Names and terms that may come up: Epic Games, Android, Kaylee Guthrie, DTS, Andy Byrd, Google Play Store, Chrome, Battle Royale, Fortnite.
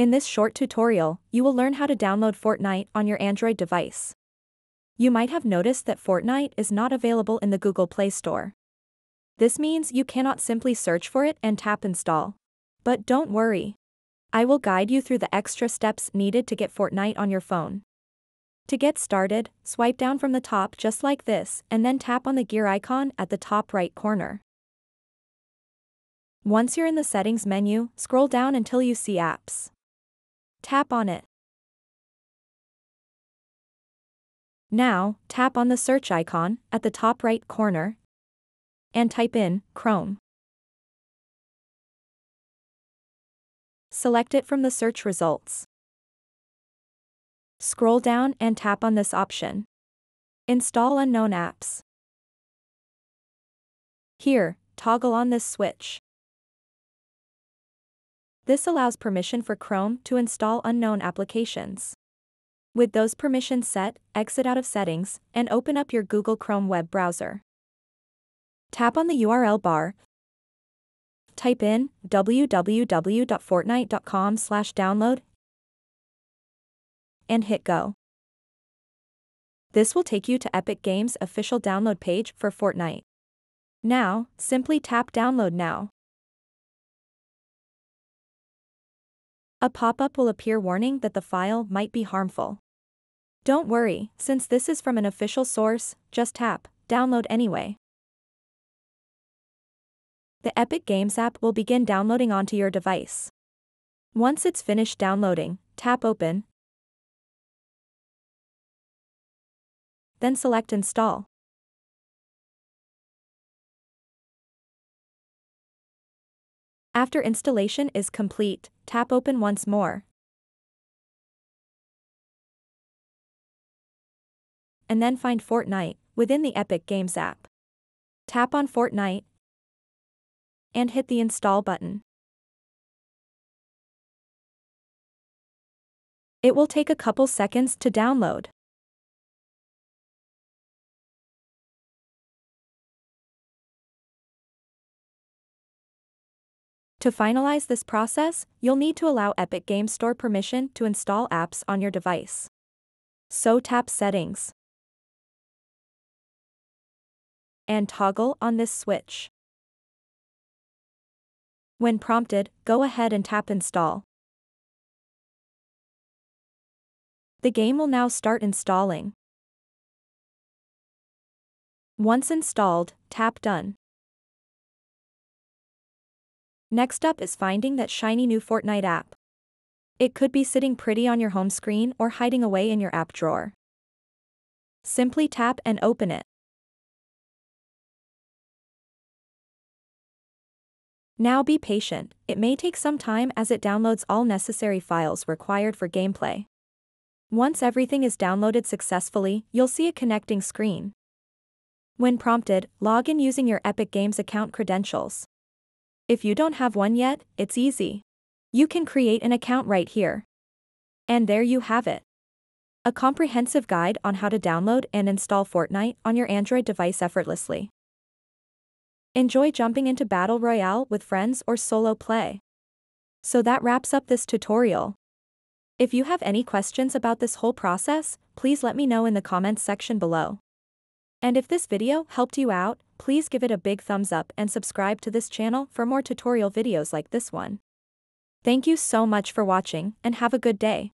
In this short tutorial, you will learn how to download Fortnite on your Android device. You might have noticed that Fortnite is not available in the Google Play Store. This means you cannot simply search for it and tap install. But don't worry. I will guide you through the extra steps needed to get Fortnite on your phone. To get started, swipe down from the top just like this and then tap on the gear icon at the top right corner. Once you're in the settings menu, scroll down until you see apps. Tap on it. Now, tap on the search icon at the top right corner and type in Chrome. Select it from the search results. Scroll down and tap on this option. Install unknown apps. Here, toggle on this switch. This allows permission for Chrome to install unknown applications. With those permissions set, exit out of settings and open up your Google Chrome web browser. Tap on the URL bar. Type in www.fortnite.com/download and hit go. This will take you to Epic Games' official download page for Fortnite. Now, simply tap download now. A pop-up will appear warning that the file might be harmful. Don't worry, since this is from an official source, just tap download anyway. The Epic Games app will begin downloading onto your device. Once it's finished downloading, tap open. Then select Install. After installation is complete, tap Open once more. And then find Fortnite within the Epic Games app. Tap on Fortnite and hit the Install button. It will take a couple seconds to download. To finalize this process, you'll need to allow Epic Games Store permission to install apps on your device. So tap Settings and toggle on this switch. When prompted, go ahead and tap Install. The game will now start installing. Once installed, tap Done. Next up is finding that shiny new Fortnite app. It could be sitting pretty on your home screen or hiding away in your app drawer. Simply tap and open it. Now be patient, it may take some time as it downloads all necessary files required for gameplay. Once everything is downloaded successfully, you'll see a connecting screen. When prompted, log in using your Epic Games account credentials. If you don't have one yet, it's easy. You can create an account right here. And there you have it. A comprehensive guide on how to download and install Fortnite on your Android device effortlessly. Enjoy jumping into Battle Royale with friends or solo play. So that wraps up this tutorial. If you have any questions about this whole process, please let me know in the comments section below. And if this video helped you out, please give it a big thumbs up and subscribe to this channel for more tutorial videos like this one. Thank you so much for watching and have a good day.